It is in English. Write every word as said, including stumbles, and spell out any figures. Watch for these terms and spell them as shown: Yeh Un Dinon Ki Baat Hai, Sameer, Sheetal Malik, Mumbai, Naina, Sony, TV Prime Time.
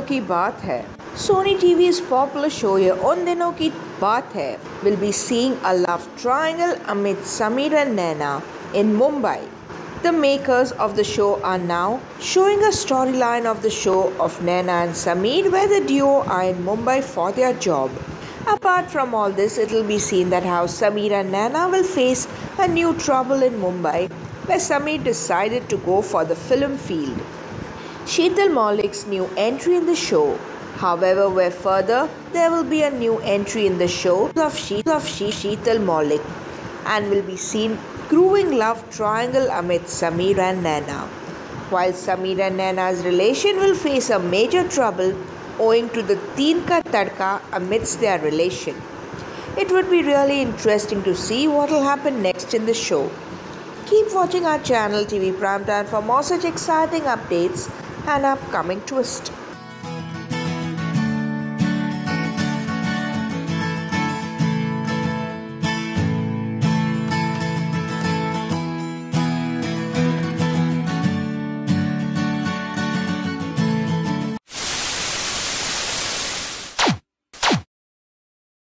Dinon Ki Baat Hai. Sony T V's popular show Yeh Un Dinon Ki Baat Hai will be seeing a love triangle amid Sameer and Naina in Mumbai. The makers of the show are now showing a storyline of the show of Naina and Sameer, where the duo are in Mumbai for their job. Apart from all this, it will be seen that how Sameer and Naina will face a new trouble in Mumbai, where Sameer decided to go for the film field. Sheetal Malik's new entry in the show. However, where further, there will be a new entry in the show of Sheetal Malik and will be seen growing love triangle amid Sameer and Naina. While Sameer and Naina's relation will face a major trouble owing to the teen ka tadka amidst their relation. It would be really interesting to see what will happen next in the show. Keep watching our channel T V Primetime for more such exciting updates and upcoming twists.